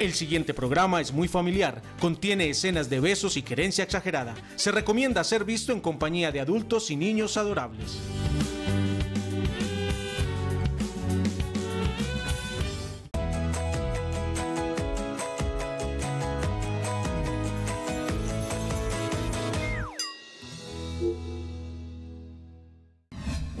El siguiente programa es muy familiar, contiene escenas de besos y querencia exagerada. Se recomienda ser visto en compañía de adultos y niños adorables.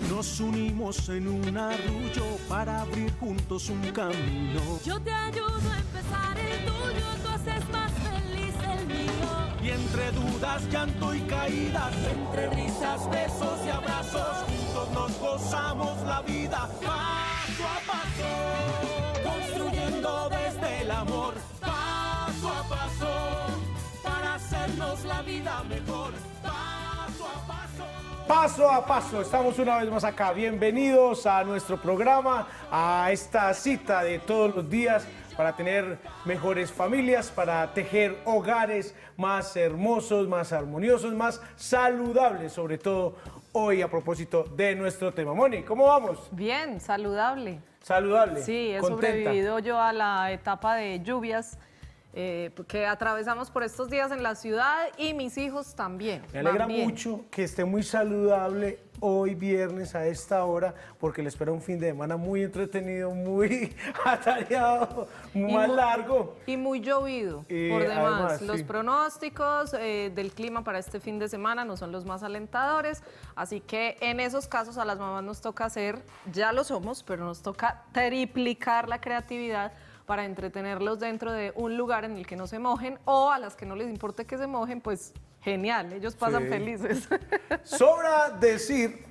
Nos unimos en un arrullo para abrir juntos un camino. Yo te ayudo a empezar el tuyo, tú haces más feliz el mío. Y entre dudas, llanto y caídas, entre risas, besos y abrazos, juntos nos gozamos la vida. Paso a paso, construyendo desde el amor. Paso a paso, para hacernos la vida mejor. Paso a paso. Paso a paso, estamos una vez más acá. Bienvenidos a nuestro programa, a esta cita de todos los días para tener mejores familias, para tejer hogares más hermosos, más armoniosos, más saludables, sobre todo hoy a propósito de nuestro tema. Moni, ¿cómo vamos? Bien, saludable. Saludable. Sí, he sobrevivido yo a la etapa de lluvias que atravesamos por estos días en la ciudad y mis hijos también. Me alegra mucho que esté muy saludable hoy viernes a esta hora, porque le espera un fin de semana muy entretenido, muy atareado, más largo. Y muy llovido, por demás. Además, los pronósticos del clima para este fin de semana no son los más alentadores, así que en esos casos a las mamás nos toca hacer, ya lo somos, pero nos toca triplicar la creatividad para entretenerlos dentro de un lugar en el que no se mojen, o a las que no les importe que se mojen, pues genial, ellos pasan felices. Sobra decir,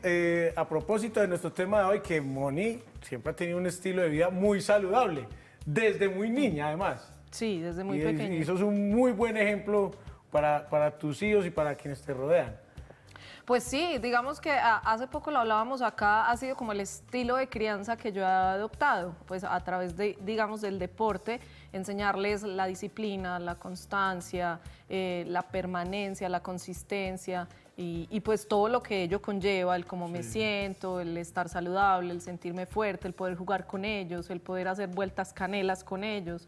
a propósito de nuestro tema de hoy, que Moni siempre ha tenido un estilo de vida muy saludable, desde muy niña además. Sí, desde muy pequeña. Y sos un muy buen ejemplo para tus hijos y para quienes te rodean. Pues sí, digamos que hace poco lo hablábamos acá, ha sido como el estilo de crianza que yo he adoptado, pues a través de, digamos, del deporte, enseñarles la disciplina, la constancia, la permanencia, la consistencia y pues todo lo que ello conlleva, el cómo me siento, el estar saludable, el sentirme fuerte, el poder jugar con ellos, el poder hacer vueltas canelas con ellos.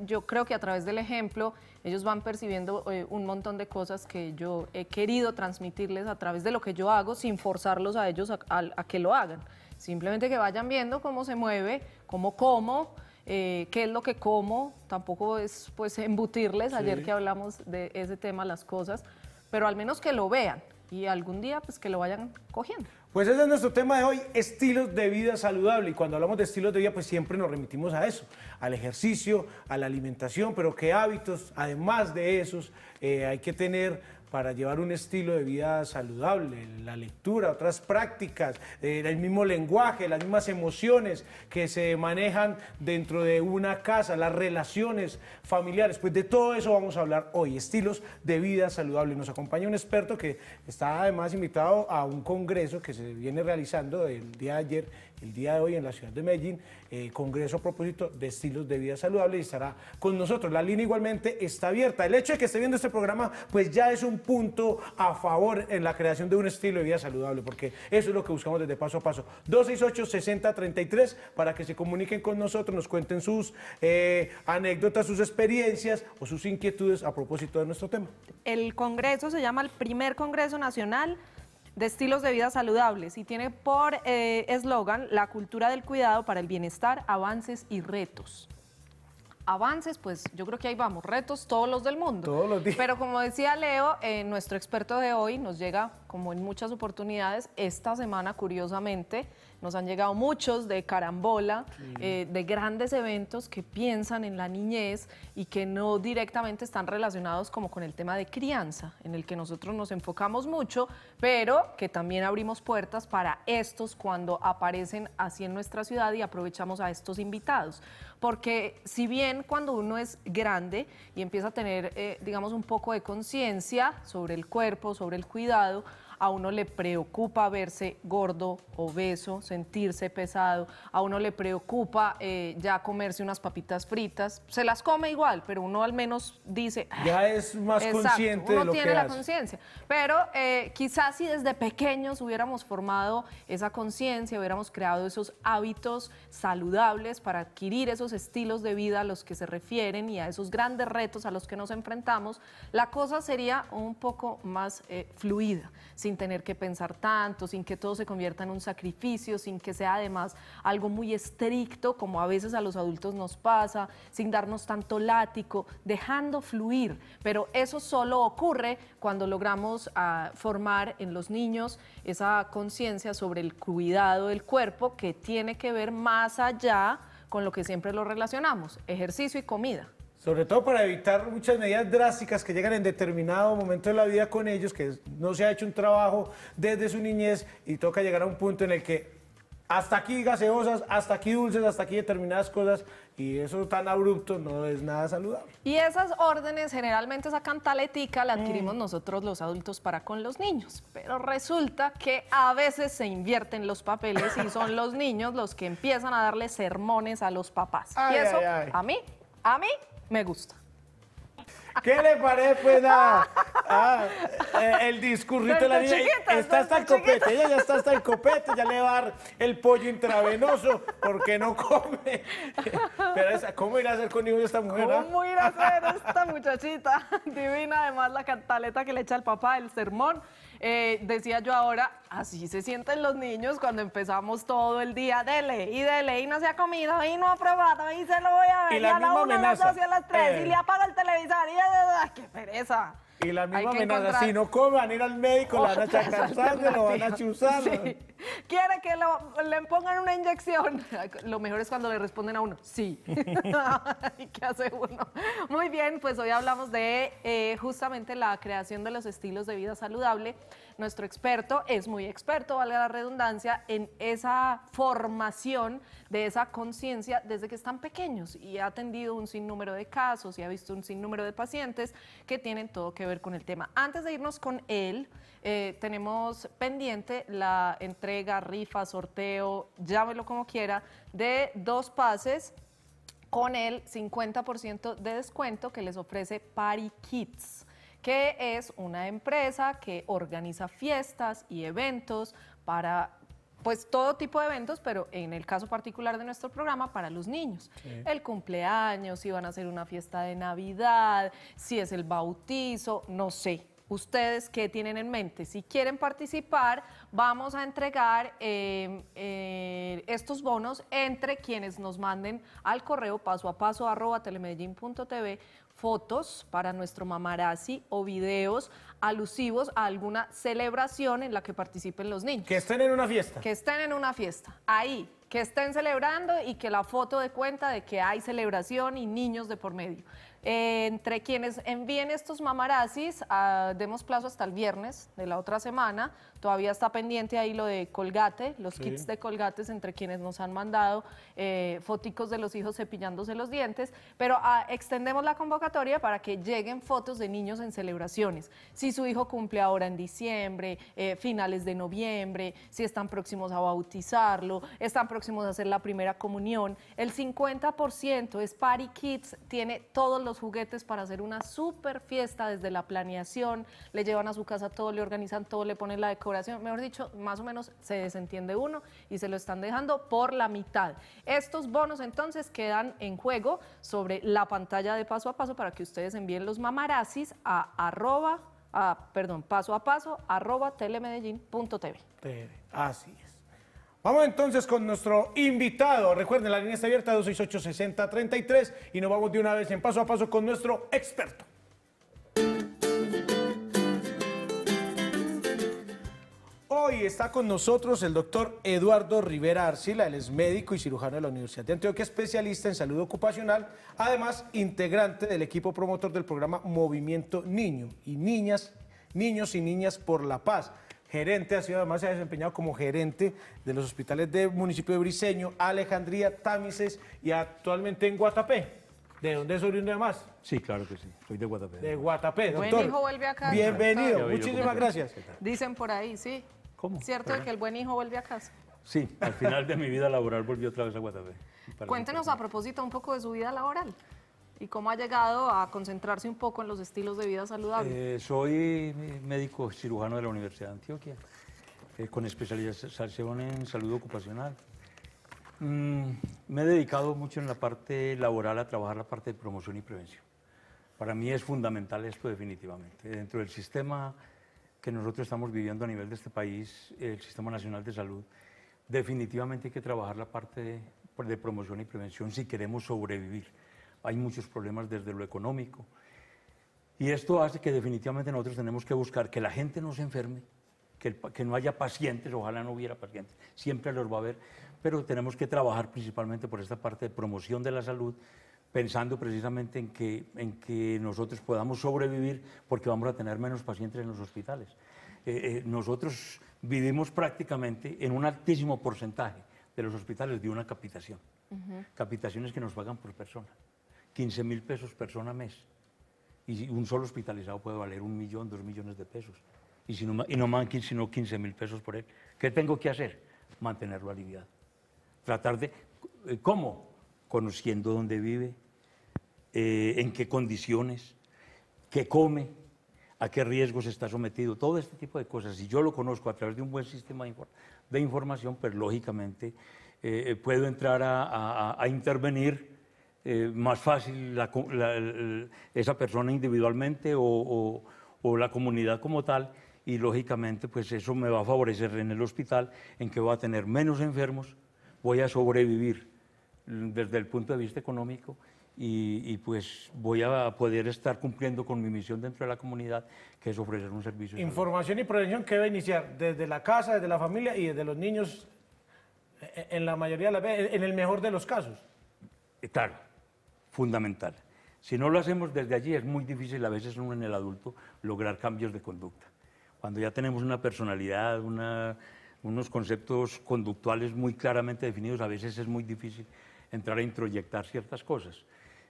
Yo creo que a través del ejemplo ellos van percibiendo un montón de cosas que yo he querido transmitirles a través de lo que yo hago, sin forzarlos a ellos a que lo hagan. Simplemente que vayan viendo cómo se mueve, cómo como, qué es lo que como. Tampoco es pues embutirles, ayer que hablamos de ese tema, las cosas, pero al menos que lo vean y algún día pues que lo vayan cogiendo. Pues ese es nuestro tema de hoy, estilos de vida saludable, y cuando hablamos de estilos de vida pues siempre nos remitimos a eso, al ejercicio, a la alimentación, pero qué hábitos además de esos hay que tener para llevar un estilo de vida saludable, la lectura, otras prácticas, el mismo lenguaje, las mismas emociones que se manejan dentro de una casa, las relaciones familiares. Pues de todo eso vamos a hablar hoy, estilos de vida saludable. Nos acompaña un experto que está además invitado a un congreso que se viene realizando el día de ayer, el día de hoy en la ciudad de Medellín, congreso a propósito de estilos de vida saludable, y estará con nosotros. La línea igualmente está abierta. El hecho de que esté viendo este programa pues ya es un punto a favor en la creación de un estilo de vida saludable, porque eso es lo que buscamos desde Paso a Paso. 268-6033 para que se comuniquen con nosotros, nos cuenten sus anécdotas, sus experiencias o sus inquietudes a propósito de nuestro tema. El congreso se llama el Primer Congreso Nacional de Estilos de Vida Saludables y tiene por eslogan la cultura del cuidado para el bienestar, avances y retos. Avances, pues yo creo que ahí vamos, retos todos los del mundo. Todos los días. Pero como decía Leo, nuestro experto de hoy nos llega, como en muchas oportunidades, esta semana curiosamente nos han llegado muchos de carambola, de grandes eventos que piensan en la niñez y que no directamente están relacionados como con el tema de crianza, en el que nosotros nos enfocamos mucho, pero que también abrimos puertas para estos cuando aparecen así en nuestra ciudad y aprovechamos a estos invitados. Porque si bien cuando uno es grande y empieza a tener, digamos, un poco de conciencia sobre el cuerpo, sobre el cuidado, a uno le preocupa verse gordo, obeso, sentirse pesado, a uno le preocupa ya comerse unas papitas fritas, se las come igual, pero uno al menos dice... Ya es más consciente de lo que hace. Uno tiene la conciencia, pero quizás si desde pequeños hubiéramos formado esa conciencia, hubiéramos creado esos hábitos saludables para adquirir esos estilos de vida a los que se refieren y a esos grandes retos a los que nos enfrentamos, la cosa sería un poco más fluida, sin tener que pensar tanto, sin que todo se convierta en un sacrificio, sin que sea además algo muy estricto, como a veces a los adultos nos pasa, sin darnos tanto látigo, dejando fluir. Pero eso solo ocurre cuando logramos formar en los niños esa conciencia sobre el cuidado del cuerpo, que tiene que ver más allá con lo que siempre lo relacionamos, ejercicio y comida. Sobre todo para evitar muchas medidas drásticas que llegan en determinado momento de la vida con ellos, que no se ha hecho un trabajo desde su niñez y toca llegar a un punto en el que hasta aquí gaseosas, hasta aquí dulces, hasta aquí determinadas cosas, y eso tan abrupto no es nada saludable. Y esas órdenes, generalmente esa cantaletica la adquirimos nosotros los adultos para con los niños, pero resulta que a veces se invierten los papeles y son los niños los que empiezan a darle sermones a los papás. Ay, y eso a mí me gusta. ¿Qué le parece, pues, el discurrito de la niña? Está hasta el copete, ella ya está hasta el copete, ya le va a dar el pollo intravenoso porque no come. Pero ¿cómo irá a hacer con esta mujer? ¿Cómo irá a hacer esta muchachita? Divina, además, la cantaleta que le echa el papá, el sermón. Decía yo ahora, así se sienten los niños cuando empezamos todo el día, dele, y no se ha comido, y no ha probado, y se lo voy a ver, y a la 1, a las 2 y a las 3, y le apaga el televisor, y ¡qué pereza! Y la misma amenaza, si no come, van a ir al médico, la van a chacarzar, lo van a chuzar. Sí. Quiere que le pongan una inyección. Lo mejor es cuando le responden a uno, sí. ¿Y qué hace uno? Muy bien, pues hoy hablamos de justamente la creación de los estilos de vida saludable. Nuestro experto es muy experto, valga la redundancia, en esa formación de esa conciencia desde que están pequeños, y ha atendido un sinnúmero de casos y ha visto un sinnúmero de pacientes que tienen todo que ver con el tema. Antes de irnos con él, tenemos pendiente la entrega, rifa, sorteo, llámelo como quiera, de 2 pases con el 50% de descuento que les ofrece Party Kids, que es una empresa que organiza fiestas y eventos para, pues, todo tipo de eventos, pero en el caso particular de nuestro programa, para los niños. Sí. El cumpleaños, si van a hacer una fiesta de Navidad, si es el bautizo, no sé. ¿Ustedes qué tienen en mente? Si quieren participar, vamos a entregar estos bonos entre quienes nos manden al correo pasoapaso@telemedellin.tv fotos para nuestro mamarazzi o videos alusivos a alguna celebración en la que participen los niños. Que estén en una fiesta. Que estén en una fiesta, ahí, que estén celebrando y que la foto dé cuenta de que hay celebración y niños de por medio. Entre quienes envíen estos mamarazzis, demos plazo hasta el viernes de la otra semana. Todavía está pendiente ahí lo de Colgate, los kits de Colgate, entre quienes nos han mandado foticos de los hijos cepillándose los dientes, pero extendemos la convocatoria para que lleguen fotos de niños en celebraciones. Si su hijo cumple ahora en diciembre, finales de noviembre, si están próximos a bautizarlo, están próximos a hacer la primera comunión, el 50% es Party Kids, tiene todos los juguetes para hacer una super fiesta, desde la planeación, le llevan a su casa todo, le organizan todo, le ponen la decoración, mejor dicho, más o menos se desentiende uno y se lo están dejando por la mitad. Estos bonos entonces quedan en juego sobre la pantalla de Paso a Paso para que ustedes envíen los mamarazzis a pasoapaso@telemedellin.tv. Así es. Vamos entonces con nuestro invitado. Recuerden, la línea está abierta 268-6033 y nos vamos de una vez en Paso a Paso con nuestro experto. Hoy está con nosotros el doctor Eduardo Rivera Arcila. Él es médico y cirujano de la Universidad de Antioquia, especialista en salud ocupacional, además integrante del equipo promotor del programa Movimiento Niño y Niñas, Niños y Niñas por la Paz. Gerente, ha sido, además se ha desempeñado como gerente de los hospitales del municipio de Briceño, Alejandría, Támices y actualmente en Guatapé. ¿De dónde es oriundo además? Sí, claro que sí. Soy de Guatapé. De Guatapé, doctor. Buen hijo vuelve a casa. Bienvenido. Muchísimas gracias. Dicen por ahí, sí. ¿Cómo? ¿Cierto que el buen hijo vuelve a casa? Sí, al final de mi vida laboral volví otra vez a Guatapé. Cuéntenos a propósito un poco de su vida laboral y cómo ha llegado a concentrarse un poco en los estilos de vida saludable. Soy médico cirujano de la Universidad de Antioquia, con especialización en salud ocupacional. Me he dedicado mucho en la parte laboral a trabajar la parte de promoción y prevención. Para mí es fundamental esto definitivamente. Dentro del sistema que nosotros estamos viviendo a nivel de este país, el Sistema Nacional de Salud, definitivamente hay que trabajar la parte de promoción y prevención si queremos sobrevivir. Hay muchos problemas desde lo económico y esto hace que definitivamente nosotros tenemos que buscar que la gente no se enferme, que no haya pacientes, ojalá no hubiera pacientes, siempre los va a haber, pero tenemos que trabajar principalmente por esta parte de promoción de la salud, pensando precisamente en que nosotros podamos sobrevivir porque vamos a tener menos pacientes en los hospitales. Nosotros vivimos prácticamente en un altísimo porcentaje de los hospitales de una capitación, capitaciones que nos pagan por persona, 15.000 pesos persona mes, y un solo hospitalizado puede valer 1 millón, 2 millones de pesos. Y si no, sino 15.000 pesos por él. ¿Qué tengo que hacer? Mantenerlo aliviado. Tratar de... ¿Cómo? Conociendo dónde vive, en qué condiciones, qué come, a qué riesgos está sometido, todo este tipo de cosas. Si yo lo conozco a través de un buen sistema de información, pues lógicamente puedo entrar a intervenir más fácil esa persona individualmente o la comunidad como tal. Y lógicamente pues eso me va a favorecer en el hospital, en que voy a tener menos enfermos, voy a sobrevivir desde el punto de vista económico y pues voy a poder estar cumpliendo con mi misión dentro de la comunidad, que es ofrecer un servicio. Información y prevención que debe iniciar desde la casa, desde la familia y desde los niños, en la mayoría de las veces, en el mejor de los casos. Claro, fundamental. Si no lo hacemos desde allí, es muy difícil a veces uno en el adulto lograr cambios de conducta. Cuando ya tenemos una personalidad, unos conceptos conductuales muy claramente definidos, a veces es muy difícil entrar a introyectar ciertas cosas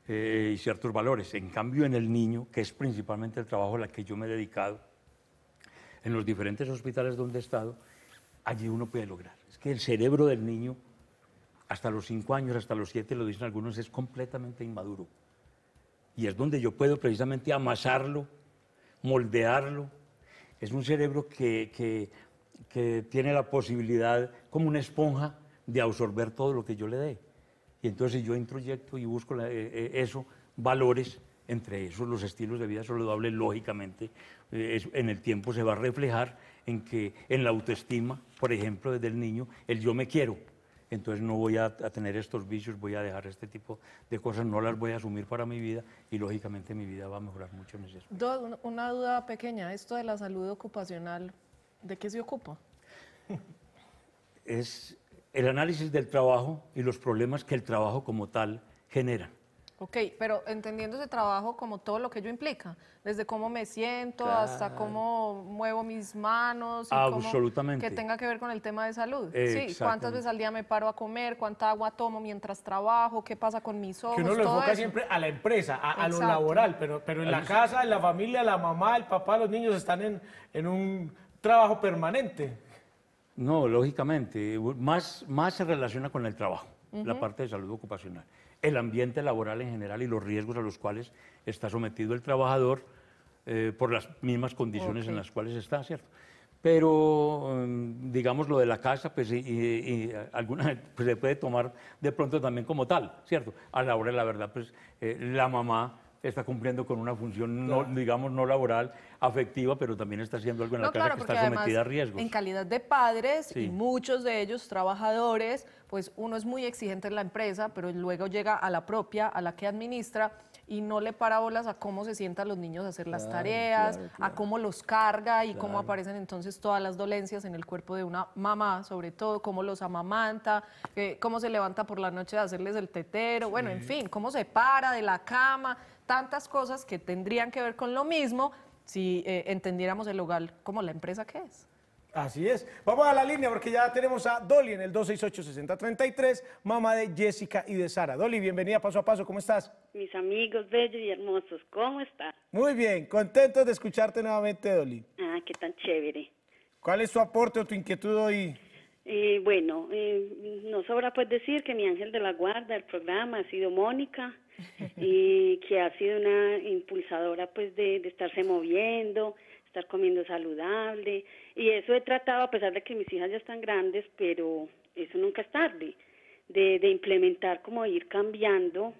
y ciertos valores. En cambio, en el niño, que es principalmente el trabajo al que yo me he dedicado, en los diferentes hospitales donde he estado, allí uno puede lograr. Es que el cerebro del niño, hasta los 5 años, hasta los 7, lo dicen algunos, es completamente inmaduro. Y es donde yo puedo precisamente amasarlo, moldearlo. Es un cerebro que tiene la posibilidad, como una esponja, de absorber todo lo que yo le dé. Y entonces yo introyecto y busco valores, entre esos los estilos de vida saludables, lógicamente, en el tiempo se va a reflejar en la autoestima, por ejemplo, desde el niño, el yo me quiero. Entonces no voy a tener estos vicios, voy a dejar este tipo de cosas, no las voy a asumir para mi vida y lógicamente mi vida va a mejorar mucho en ese aspecto. Una duda pequeña, esto de la salud ocupacional, ¿de qué se ocupa? Es el análisis del trabajo y los problemas que el trabajo como tal genera. Ok, pero entendiendo ese trabajo como todo lo que ello implica, desde cómo me siento, claro, hasta cómo muevo mis manos, y absolutamente, que tenga que ver con el tema de salud. Sí, cuántas veces al día me paro a comer, cuánta agua tomo mientras trabajo, qué pasa con mis ojos. Que uno lo enfoca eso siempre a la empresa, a lo laboral, pero en la casa, en la familia, la mamá, el papá, los niños están en un trabajo permanente. No, lógicamente, más se relaciona con el trabajo, la parte de salud ocupacional, el ambiente laboral en general y los riesgos a los cuales está sometido el trabajador por las mismas condiciones en las cuales está, ¿cierto? Pero, digamos, lo de la casa, pues pues, se puede tomar de pronto también como tal, ¿cierto? A la hora de la verdad, pues la mamá está cumpliendo con una función, no, digamos, no laboral, afectiva, pero también está haciendo algo en la casa que está sometida a riesgos. En calidad de padres, y muchos de ellos trabajadores, pues uno es muy exigente en la empresa, pero luego llega a la propia, a la que administra, y no le para bolas a cómo se sientan los niños a hacer las tareas, a cómo los carga y cómo aparecen entonces todas las dolencias en el cuerpo de una mamá, sobre todo, cómo los amamanta, cómo se levanta por la noche a hacerles el tetero, bueno, en fin, cómo se para de la cama, tantas cosas que tendrían que ver con lo mismo si entendiéramos el hogar como la empresa que es. Así es. Vamos a la línea porque ya tenemos a Dolly en el 268-6033, mamá de Jessica y de Sara. Dolly, bienvenida Paso a Paso, ¿cómo estás? Mis amigos bellos y hermosos, ¿cómo están? Muy bien, contentos de escucharte nuevamente, Dolly. Ah, qué tan chévere. ¿Cuál es tu aporte o tu inquietud hoy? Bueno, no sobra pues decir que mi ángel de la guarda del programa ha sido Mónica, y que ha sido una impulsadora pues de estarse moviendo, estar comiendo saludable, y eso he tratado, a pesar de que mis hijas ya están grandes, pero eso nunca es tarde, de implementar, como ir cambiando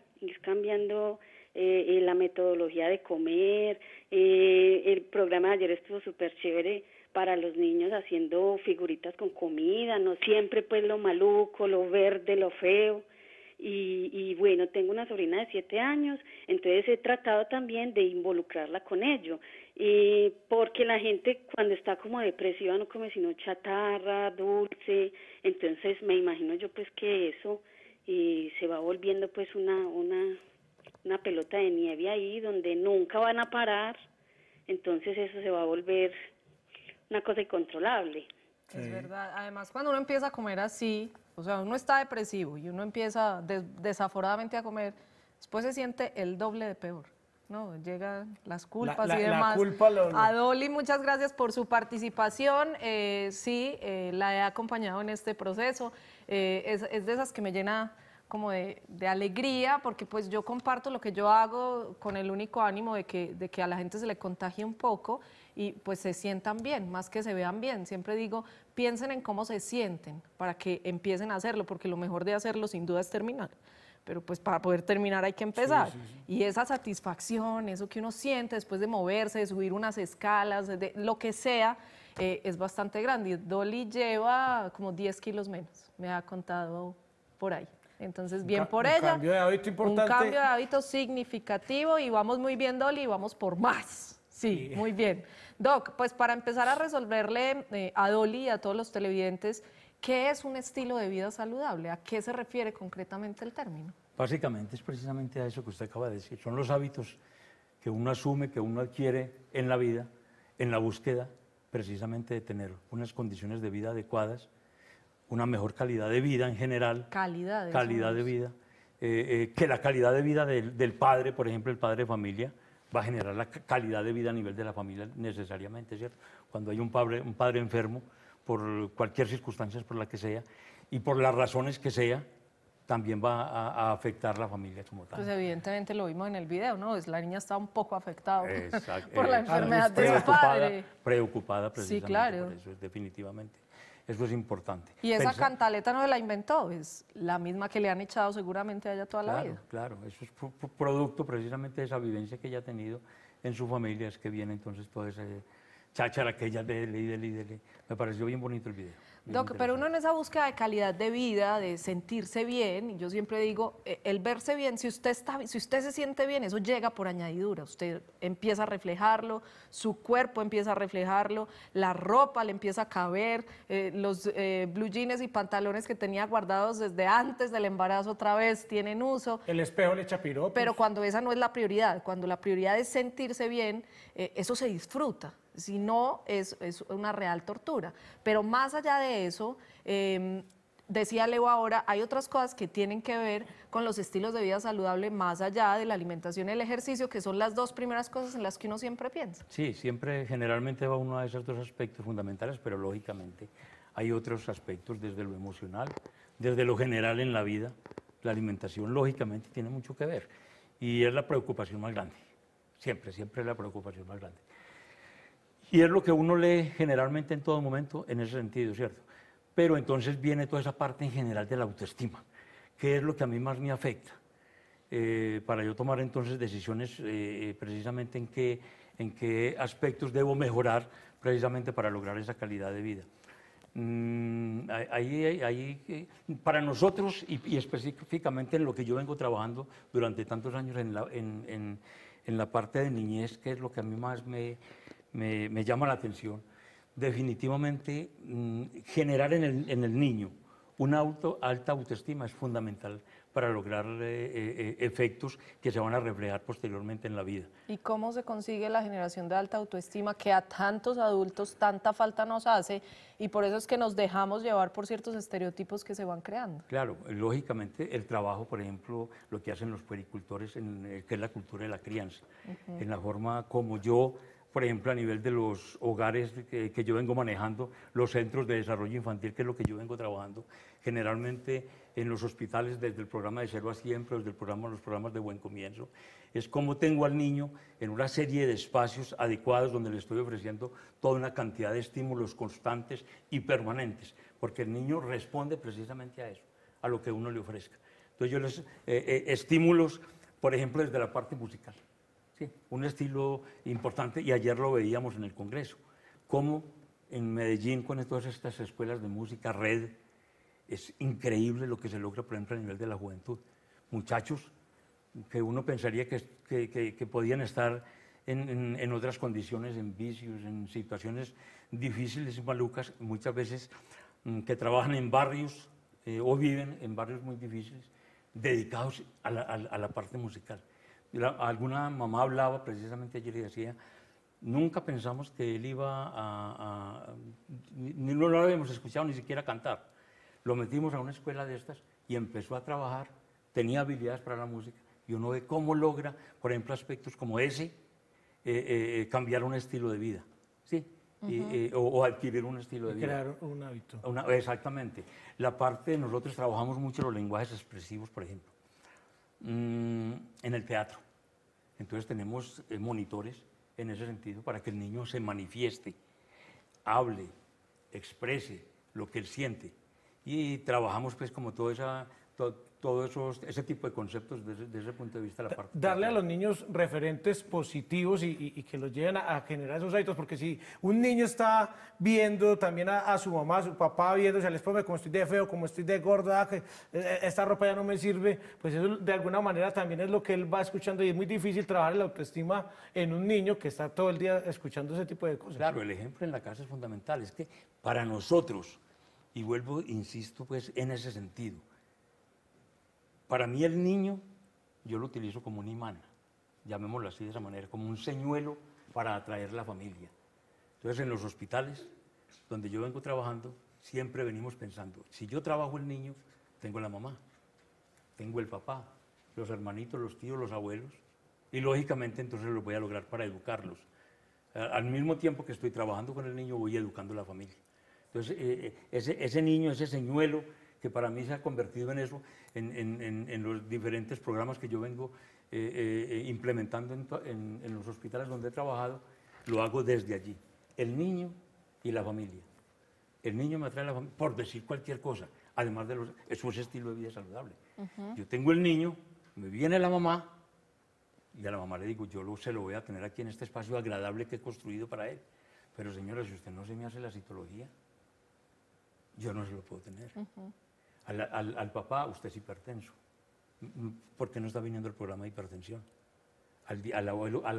la metodología de comer. El programa de ayer estuvo súper chévere para los niños, haciendo figuritas con comida, no siempre pues lo maluco, lo verde, lo feo, y bueno, tengo una sobrina de 7 años, entonces he tratado también de involucrarla con ello, porque la gente cuando está como depresiva no come sino chatarra, dulce, entonces me imagino yo pues que eso se va volviendo pues una pelota de nieve ahí donde nunca van a parar, entonces eso se va a volver una cosa incontrolable. Sí. Es verdad, además cuando uno empieza a comer así, o sea, uno está depresivo y uno empieza desaforadamente a comer, después se siente el doble de peor, ¿no? Llegan las culpas y demás. La culpa lo... A Dolly, muchas gracias por su participación, la he acompañado en este proceso, es de esas que me llena como de alegría, porque pues yo comparto lo que yo hago con el único ánimo de que a la gente se le contagie un poco y pues se sientan bien, más que se vean bien. Siempre digo, piensen en cómo se sienten para que empiecen a hacerlo, porque lo mejor de hacerlo sin duda es terminar, pero pues para poder terminar hay que empezar. Sí, sí, sí. Y esa satisfacción, eso que uno siente después de moverse, de subir unas escalas, de lo que sea, es bastante grande. Dolly lleva como 10 kilos menos, me ha contado por ahí. Entonces, bien por ella, cambio de hábito importante. Un cambio de hábito significativo y vamos muy bien, Dolly, y vamos por más. Sí, muy bien. Doc, pues para empezar a resolverle a Dolly y a todos los televidentes, ¿qué es un estilo de vida saludable? ¿A qué se refiere concretamente el término? Básicamente es precisamente a eso que usted acaba de decir. Son los hábitos que uno asume, que uno adquiere en la vida, en la búsqueda precisamente de tener unas condiciones de vida adecuadas, una mejor calidad de vida en general, calidad de vida, que la calidad de vida del padre, por ejemplo, el padre de familia, va a generar la calidad de vida a nivel de la familia necesariamente, ¿cierto? Cuando hay un padre enfermo, por cualquier circunstancia, por la que sea, y por las razones que sea, también va a afectar la familia como tal. Pues evidentemente lo vimos en el video, ¿no? Pues la niña está un poco afectada por la enfermedad de su padre. Preocupada precisamente, sí, claro, por eso, definitivamente. Eso es importante. Y esa cantaleta no se la inventó, es la misma que le han echado seguramente a ella toda la vida. Claro, eso es producto precisamente de esa vivencia que ella ha tenido en su familia, es que viene entonces toda esa cháchara que ella dele. Me pareció bien bonito el video. Doc, pero uno en esa búsqueda de calidad de vida, de sentirse bien, yo siempre digo, el verse bien, si usted se siente bien, eso llega por añadidura, usted empieza a reflejarlo, su cuerpo empieza a reflejarlo, la ropa le empieza a caber, los blue jeans y pantalones que tenía guardados desde antes del embarazo otra vez tienen uso. El espejo le echa piropos. Pero cuando esa no es la prioridad, cuando la prioridad es sentirse bien, eso se disfruta. Si no, es una real tortura. Pero más allá de eso, decía Leo ahora, hay otras cosas que tienen que ver con los estilos de vida saludable, más allá de la alimentación y el ejercicio, que son las dos primeras cosas en las que uno siempre piensa. Sí, siempre, generalmente va uno a esos dos aspectos fundamentales, pero lógicamente hay otros aspectos desde lo emocional, desde lo general en la vida. La alimentación, lógicamente, tiene mucho que ver. Y es la preocupación más grande. Siempre es la preocupación más grande. Y es lo que uno lee generalmente en todo momento en ese sentido, ¿cierto? Pero entonces viene toda esa parte en general de la autoestima, que es lo que a mí más me afecta, para yo tomar entonces decisiones precisamente en qué aspectos debo mejorar precisamente para lograr esa calidad de vida. Para nosotros y específicamente en lo que yo vengo trabajando durante tantos años en la parte de niñez, que es lo que a mí más me llama la atención, definitivamente generar en el niño una alta autoestima es fundamental para lograr efectos que se van a reflejar posteriormente en la vida. ¿Y cómo se consigue la generación de alta autoestima que a tantos adultos tanta falta nos hace? Y por eso es que nos dejamos llevar por ciertos estereotipos que se van creando. Claro, lógicamente el trabajo, por ejemplo, lo que hacen los puericultores, que es la cultura de la crianza, en la forma como yo... Por ejemplo, a nivel de los hogares que yo vengo manejando, los centros de desarrollo infantil, que es lo que yo vengo trabajando, generalmente en los hospitales, desde el programa de Cero a Siempre, desde el programa, los programas de Buen Comienzo, es como tengo al niño en una serie de espacios adecuados donde le estoy ofreciendo toda una cantidad de estímulos constantes y permanentes, porque el niño responde precisamente a eso, a lo que uno le ofrezca. Entonces yo les estímulos, por ejemplo, desde la parte musical. Sí, un estilo importante, y ayer lo veíamos en el Congreso, cómo en Medellín con todas estas escuelas de música, red, es increíble lo que se logra, por ejemplo, a nivel de la juventud. Muchachos que uno pensaría que podían estar en otras condiciones, en vicios, en situaciones difíciles y malucas, muchas veces que trabajan en barrios o viven en barrios muy difíciles, dedicados a la parte musical. Alguna mamá hablaba precisamente ayer y decía, nunca pensamos que él iba no lo habíamos escuchado ni siquiera cantar. Lo metimos a una escuela de estas y empezó a trabajar, tenía habilidades para la música, y uno ve cómo logra, por ejemplo, aspectos como ese, cambiar un estilo de vida, ¿sí? O adquirir un estilo de vida. Crear un hábito. Exactamente. La parte, nosotros trabajamos mucho los lenguajes expresivos, por ejemplo, en el teatro. Entonces tenemos monitores en ese sentido para que el niño se manifieste, hable, exprese lo que él siente, y trabajamos pues como ese tipo de conceptos desde ese punto de vista. La parte darle a los niños referentes positivos y que los lleven a generar esos hábitos, porque si un niño está viendo también a su mamá, a su papá, viéndose al espejo, como estoy de feo, como estoy de gorda, que esta ropa ya no me sirve, pues eso de alguna manera también es lo que él va escuchando, y es muy difícil trabajar la autoestima en un niño que está todo el día escuchando ese tipo de cosas. Claro, el ejemplo en la casa es fundamental, es que para nosotros, y vuelvo, insisto, pues en ese sentido, para mí el niño, yo lo utilizo como un imán, llamémoslo así de esa manera, como un señuelo para atraer la familia. Entonces en los hospitales, donde yo vengo trabajando, siempre venimos pensando, si yo trabajo el niño, tengo la mamá, tengo el papá, los hermanitos, los tíos, los abuelos, y lógicamente entonces los voy a lograr para educarlos. Al mismo tiempo que estoy trabajando con el niño, voy educando a la familia. Entonces ese niño, ese señuelo, que para mí se ha convertido en eso, en los diferentes programas que yo vengo implementando en los hospitales donde he trabajado, lo hago desde allí. El niño y la familia. El niño me atrae a la familia, por decir cualquier cosa, además de eso es estilo de vida saludable. Yo tengo el niño, me viene la mamá, y a la mamá le digo, se lo voy a tener aquí en este espacio agradable que he construido para él. Pero señora, si usted no se me hace la citología, yo no se lo puedo tener. Al papá, usted es hipertenso, ¿por qué no está viniendo el programa de hipertensión? Al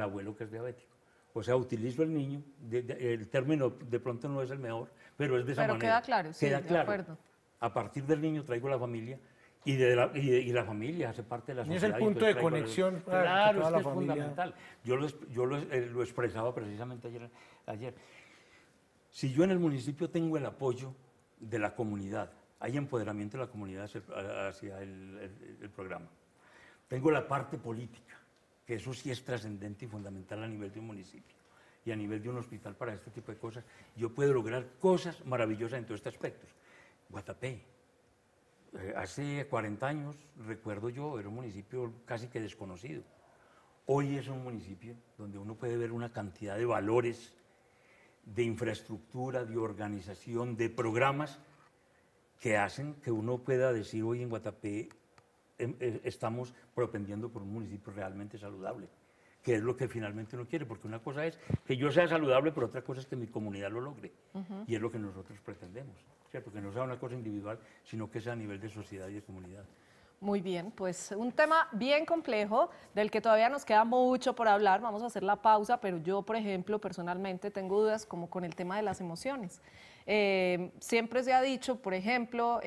abuelo que es diabético. O sea, utilizo el niño, el término de pronto no es el mejor, pero es de esa manera. Queda claro, queda claro. De acuerdo. A partir del niño traigo la familia, y la familia hace parte de la sociedad. Y es el punto de conexión. Claro, es fundamental. Yo lo expresaba precisamente ayer. Si yo en el municipio tengo el apoyo de la comunidad, hay empoderamiento de la comunidad hacia el programa. Tengo la parte política, que eso sí es trascendente y fundamental a nivel de un municipio y a nivel de un hospital para este tipo de cosas. Yo puedo lograr cosas maravillosas en todos estos aspectos. Guatapé, hace 40 años, recuerdo yo, era un municipio casi que desconocido. Hoy es un municipio donde uno puede ver una cantidad de valores, de infraestructura, de organización, de programas que hacen que uno pueda decir hoy en Guatapé estamos propendiendo por un municipio realmente saludable, que es lo que finalmente uno quiere, porque una cosa es que yo sea saludable, pero otra cosa es que mi comunidad lo logre, y es lo que nosotros pretendemos, ¿cierto? Que no sea una cosa individual, sino que sea a nivel de sociedad y de comunidad. Muy bien, pues un tema bien complejo del que todavía nos queda mucho por hablar. Vamos a hacer la pausa, pero yo, por ejemplo, personalmente tengo dudas como con el tema de las emociones. Siempre se ha dicho, por ejemplo,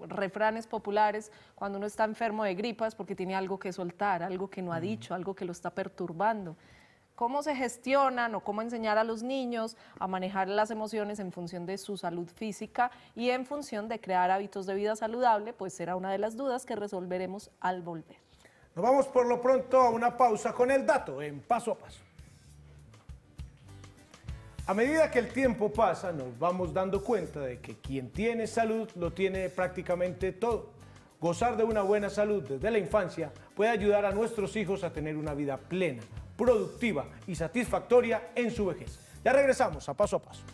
refranes populares, cuando uno está enfermo de gripas porque tiene algo que soltar, algo que no ha dicho, algo que lo está perturbando. ¿Cómo se gestionan o cómo enseñar a los niños a manejar las emociones en función de su salud física y en función de crear hábitos de vida saludable? Pues será una de las dudas que resolveremos al volver. Nos vamos por lo pronto a una pausa con el dato en Paso a Paso. A medida que el tiempo pasa, nos vamos dando cuenta de que quien tiene salud lo tiene prácticamente todo. Gozar de una buena salud desde la infancia puede ayudar a nuestros hijos a tener una vida plena, productiva y satisfactoria en su vejez. Ya regresamos a Paso a Paso.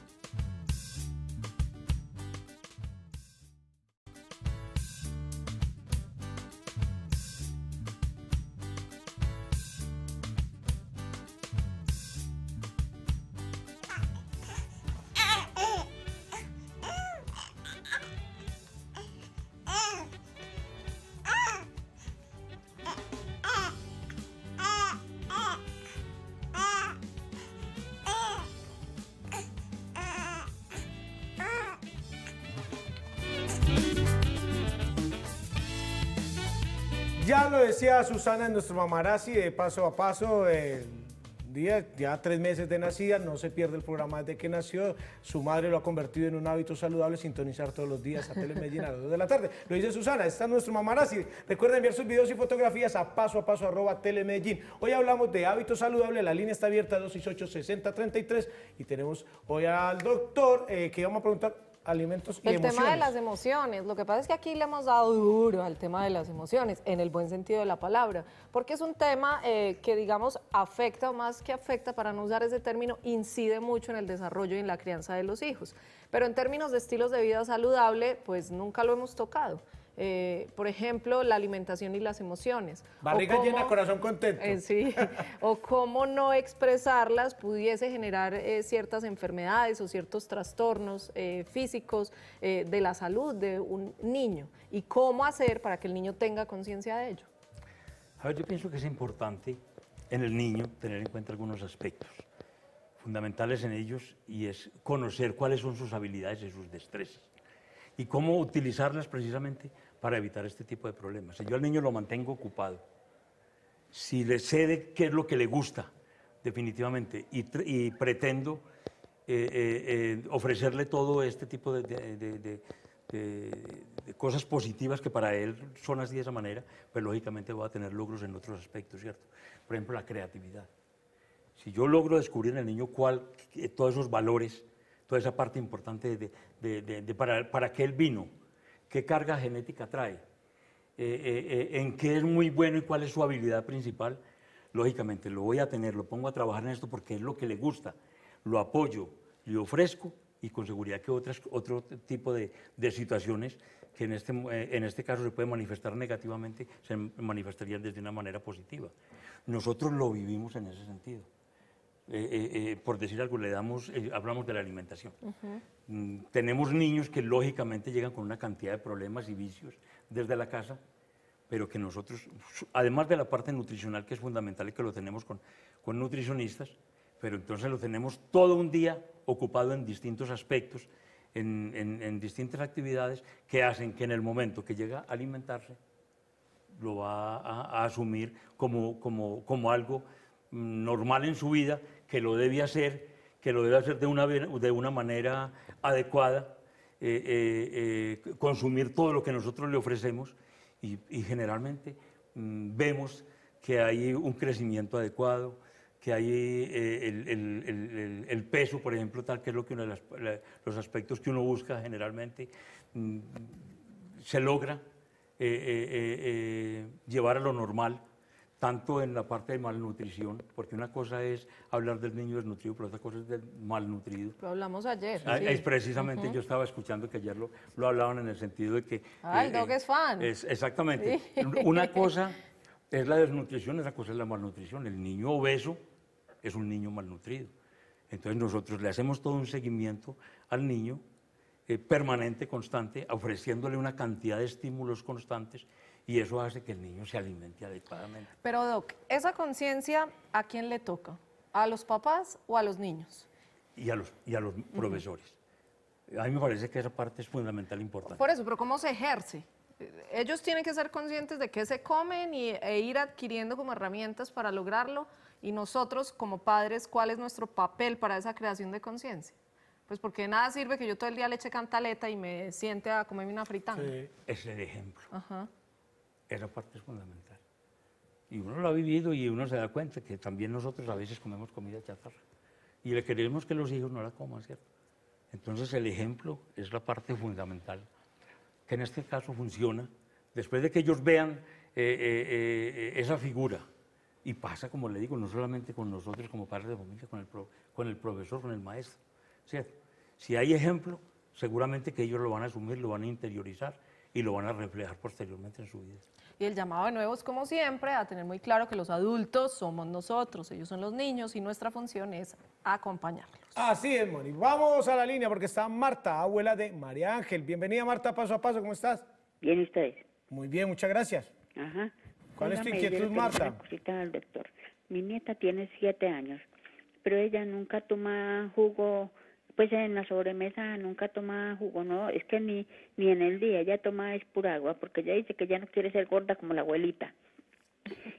Ya lo decía Susana en nuestro Mamarazzi de Paso a Paso, ya 3 meses de nacida, no se pierde el programa desde que nació. Su madre lo ha convertido en un hábito saludable, sintonizar todos los días a Telemedellín a las 2 de la tarde. Lo dice Susana, está nuestro Mamarazzi. Recuerden enviar sus videos y fotografías a pasoapaso@telemedellin. Hoy hablamos de hábitos saludables, la línea está abierta 268-6033 y tenemos hoy al doctor que vamos a preguntar alimentos y emociones. El tema de las emociones, lo que pasa es que aquí le hemos dado duro al tema de las emociones, en el buen sentido de la palabra, porque es un tema que, digamos, afecta, o más que afecta, para no usar ese término, incide mucho en el desarrollo y en la crianza de los hijos. Pero en términos de estilos de vida saludable, pues nunca lo hemos tocado. Por ejemplo, la alimentación y las emociones. Barriga cómo, llena, corazón contento. Sí, o cómo no expresarlas pudiese generar ciertas enfermedades o ciertos trastornos físicos de la salud de un niño. Y cómo hacer para que el niño tenga conciencia de ello. A ver, yo pienso que es importante en el niño tener en cuenta algunos aspectos fundamentales en ellos, y es conocer cuáles son sus habilidades y sus destrezas y cómo utilizarlas precisamente para evitar este tipo de problemas. Si yo al niño lo mantengo ocupado, si le cede qué es lo que le gusta, definitivamente, y pretendo ofrecerle todo este tipo de cosas positivas que para él son así de esa manera, pues lógicamente va a tener logros en otros aspectos, ¿cierto? Por ejemplo, la creatividad. Si yo logro descubrir en el niño todos esos valores, toda esa parte importante para qué él vino, qué carga genética trae, en qué es muy bueno y cuál es su habilidad principal, lógicamente lo voy a tener, lo pongo a trabajar en esto porque es lo que le gusta, lo apoyo, le ofrezco, y con seguridad que otro tipo de situaciones que en este caso se pueden manifestar negativamente, se manifestarían desde una manera positiva. Nosotros lo vivimos en ese sentido. Por decir algo, hablamos de la alimentación. Tenemos niños que lógicamente llegan con una cantidad de problemas y vicios desde la casa, pero que nosotros, además de la parte nutricional, que es fundamental y que lo tenemos con nutricionistas, pero entonces lo tenemos todo un día ocupado en distintos aspectos, en distintas actividades que hacen que en el momento que llega a alimentarse, lo va a asumir como algo normal en su vida, que lo debe hacer, de una manera adecuada, consumir todo lo que nosotros le ofrecemos, y generalmente vemos que hay un crecimiento adecuado, que hay el peso, por ejemplo, tal, que es lo que uno de los aspectos que uno busca generalmente, se logra llevar a lo normal, tanto en la parte de malnutrición, porque una cosa es hablar del niño desnutrido, pero otra cosa es del malnutrido. Lo hablamos ayer. Sí. Es precisamente, yo estaba escuchando que ayer lo hablaban en el sentido de que... ¡Ay, el dog es fan! Exactamente. Sí. Una cosa es la desnutrición, otra cosa es la malnutrición. El niño obeso es un niño malnutrido. Entonces nosotros le hacemos todo un seguimiento al niño, permanente, constante, ofreciéndole una cantidad de estímulos constantes, y eso hace que el niño se alimente adecuadamente. Pero, Doc, ¿esa conciencia a quién le toca? ¿A los papás o a los niños? Y a los profesores. A mí me parece que esa parte es fundamental, importante. Por eso, pero ¿cómo se ejerce? Ellos tienen que ser conscientes de qué se comen e ir adquiriendo como herramientas para lograrlo. Y nosotros, como padres, ¿cuál es nuestro papel para esa creación de conciencia? Pues porque de nada sirve que yo todo el día le eche cantaleta y me siente a comerme una fritanga. Sí, es el ejemplo. Ajá. Esa parte es fundamental. Y uno lo ha vivido y uno se da cuenta que también nosotros a veces comemos comida chatarra. Y le queremos que los hijos no la coman, ¿cierto? Entonces el ejemplo es la parte fundamental, que en este caso funciona, después de que ellos vean esa figura. Y pasa, como le digo, no solamente con nosotros como padres de familia, con el profesor, con el maestro, ¿cierto? Si hay ejemplo, seguramente que ellos lo van a asumir, lo van a interiorizar y lo van a reflejar posteriormente en su vida. Y el llamado de nuevo es, como siempre, a tener muy claro que los adultos somos nosotros, ellos son los niños y nuestra función es acompañarlos. Así es, Moni. Vamos a la línea porque está Marta, abuela de María Ángel. Bienvenida, Marta, Paso a Paso, ¿cómo estás? Bien, ¿y ustedes? Muy bien, muchas gracias. Ajá. ¿Cuál es tu inquietud, Marta? Al doctor. Mi nieta tiene 7 años, pero ella nunca toma jugo, pues en la sobremesa nunca toma jugo, no, es que ni en el día, ella toma es pura agua, porque ella dice que ya no quiere ser gorda como la abuelita.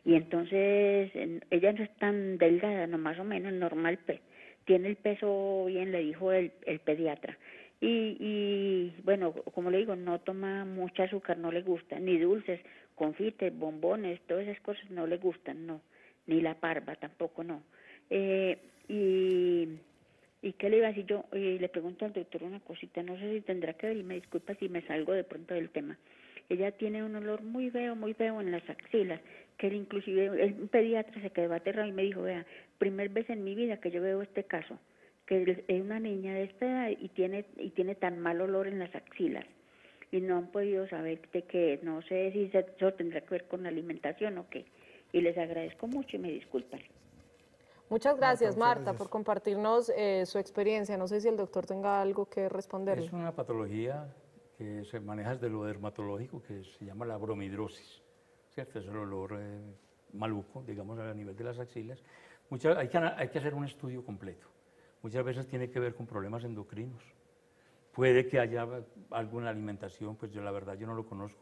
Y entonces, ella no es tan delgada, no, más o menos normal, pues, tiene el peso bien, le dijo el pediatra. Y bueno, como le digo, no toma mucha azúcar, no le gusta, ni dulces, confites, bombones, todas esas cosas no le gustan, no, ni la parva tampoco, no. ¿Y qué le iba a decir yo? Le pregunto al doctor una cosita, no sé si tendrá que ver, y me disculpa si me salgo de pronto del tema. Ella tiene un olor muy feo en las axilas, que él inclusive, el pediatra se quedó aterrado y me dijo, vea, primer vez en mi vida que yo veo este caso, que es una niña de esta edad y tiene tan mal olor en las axilas y no han podido saber de qué es. No sé si eso tendrá que ver con la alimentación o qué. Y les agradezco mucho y me disculpan. Muchas gracias, Marta, por compartirnos su experiencia. No sé si el doctor tenga algo que responderle. Es una patología que se maneja desde lo dermatológico, que se llama la bromidrosis, ¿cierto? Es el olor maluco, digamos, a nivel de las axilas. Hay que hacer un estudio completo. Muchas veces tiene que ver con problemas endocrinos. Puede que haya alguna alimentación, pues yo la verdad yo no lo conozco,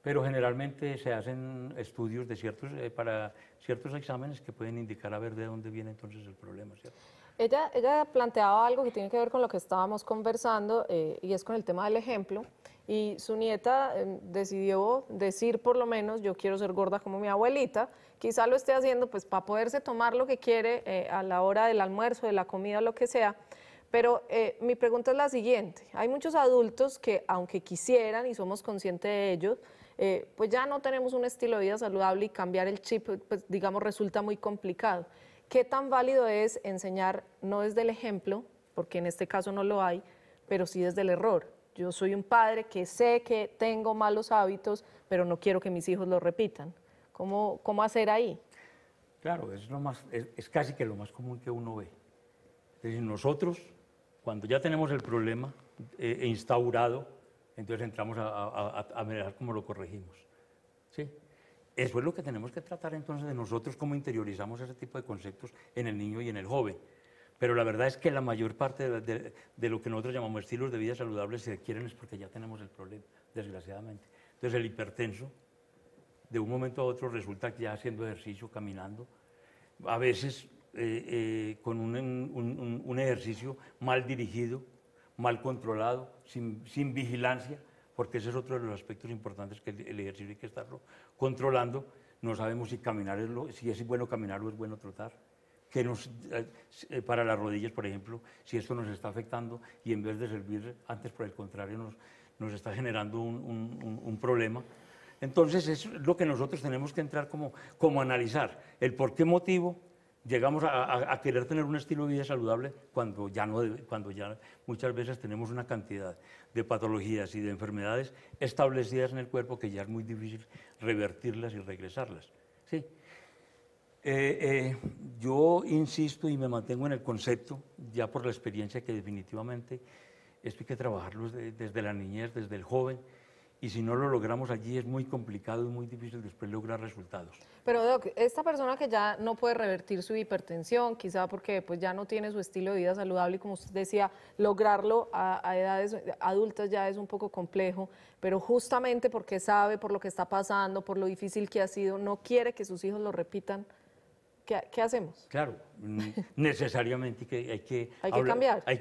pero generalmente se hacen estudios de para ciertos exámenes que pueden indicar a ver de dónde viene entonces el problema, ¿cierto? Ella planteaba algo que tiene que ver con lo que estábamos conversando y es con el tema del ejemplo. Y su nieta decidió decir por lo menos, yo quiero ser gorda como mi abuelita, quizá lo esté haciendo pues para poderse tomar lo que quiere a la hora del almuerzo, de la comida, lo que sea. Pero mi pregunta es la siguiente, hay muchos adultos que aunque quisieran y somos conscientes de ellos, pues ya no tenemos un estilo de vida saludable y cambiar el chip, pues digamos, resulta muy complicado. ¿Qué tan válido es enseñar no desde el ejemplo, porque en este caso no lo hay, pero sí desde el error? Yo soy un padre que sé que tengo malos hábitos, pero no quiero que mis hijos los repitan. ¿Cómo hacer ahí? Claro, es casi que lo más común que uno ve. Es decir, nosotros, cuando ya tenemos el problema instaurado, entonces entramos a mirar cómo lo corregimos. ¿Sí? Eso es lo que tenemos que tratar entonces de nosotros, cómo interiorizamos ese tipo de conceptos en el niño y en el joven. Pero la verdad es que la mayor parte de lo que nosotros llamamos estilos de vida saludables se adquieren es porque ya tenemos el problema, desgraciadamente. Entonces el hipertenso, de un momento a otro resulta que ya haciendo ejercicio, caminando, a veces con un ejercicio mal dirigido, mal controlado, sin vigilancia, porque ese es otro de los aspectos importantes que el ejercicio hay que estarlo controlando. No sabemos si caminar si es bueno caminar o es bueno trotar. Que para las rodillas, por ejemplo, si esto nos está afectando y en vez de servir, antes por el contrario, nos está generando un problema. Entonces es lo que nosotros tenemos que entrar como analizar, el por qué motivo llegamos a querer tener un estilo de vida saludable cuando ya, cuando ya muchas veces tenemos una cantidad de patologías y de enfermedades establecidas en el cuerpo que ya es muy difícil revertirlas y regresarlas, ¿sí? Yo insisto y me mantengo en el concepto, ya por la experiencia que definitivamente esto hay que trabajarlo desde la niñez, desde el joven, y si no lo logramos allí es muy complicado y muy difícil después lograr resultados. Pero Doc, esta persona que ya no puede revertir su hipertensión, quizá porque pues, ya no tiene su estilo de vida saludable, y como usted decía, lograrlo a edades adultas ya es un poco complejo, pero justamente porque sabe, por lo que está pasando, por lo difícil que ha sido, no quiere que sus hijos lo repitan. ¿Qué hacemos? Claro, necesariamente hay que cambiar. Hay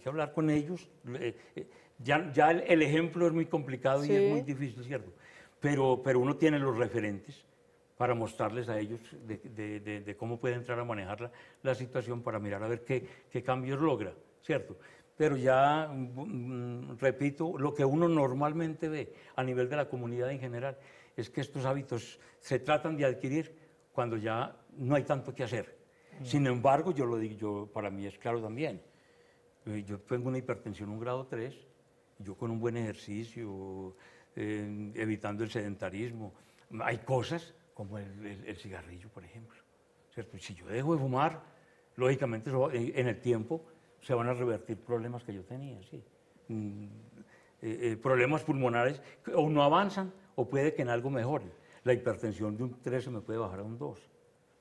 que hablar con ellos. Ya el ejemplo es muy complicado, sí, y es muy difícil, ¿cierto? Pero uno tiene los referentes para mostrarles a ellos de cómo puede entrar a manejar la situación, para mirar a ver qué cambios logra, ¿cierto? Pero ya, repito, lo que uno normalmente ve a nivel de la comunidad en general es que estos hábitos se tratan de adquirir cuando ya no hay tanto que hacer. Sin embargo, yo lo digo, para mí es claro también. Yo tengo una hipertensión un grado 3, yo con un buen ejercicio, evitando el sedentarismo, hay cosas como el cigarrillo, por ejemplo, ¿cierto? Si yo dejo de fumar, lógicamente en el tiempo se van a revertir problemas que yo tenía, ¿sí? Problemas pulmonares o no avanzan o puede que en algo mejoren. La hipertensión de un 3 se me puede bajar a un 2,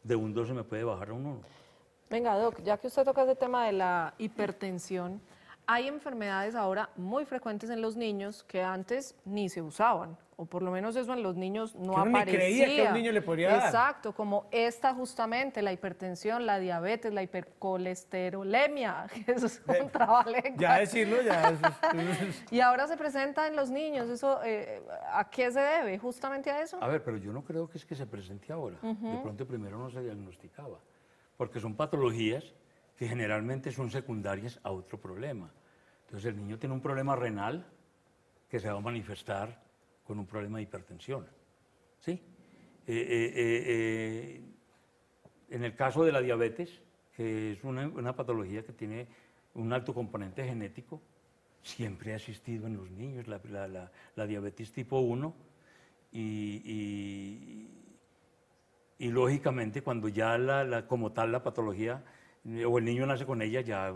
de un 2 se me puede bajar a un 1. Venga, Doc, ya que usted toca ese tema de la hipertensión, hay enfermedades ahora muy frecuentes en los niños que antes ni se usaban, o por lo menos eso en los niños no aparecía. Ni creía que a un niño le podía dar. Exacto, como esta justamente, la hipertensión, la diabetes, la hipercolesterolemia, que eso es un trabalenguas. Ya decirlo, ya. Y ahora se presenta en los niños, eso, ¿a qué se debe? ¿Justamente a eso? A ver, pero yo no creo que es que se presente ahora. De pronto primero no se diagnosticaba, porque son patologías que generalmente son secundarias a otro problema. Entonces el niño tiene un problema renal que se va a manifestar con un problema de hipertensión, ¿sí? En el caso de la diabetes, que es una patología que tiene un alto componente genético, siempre ha existido en los niños la diabetes tipo 1 y lógicamente cuando ya como tal la patología o el niño nace con ella, ya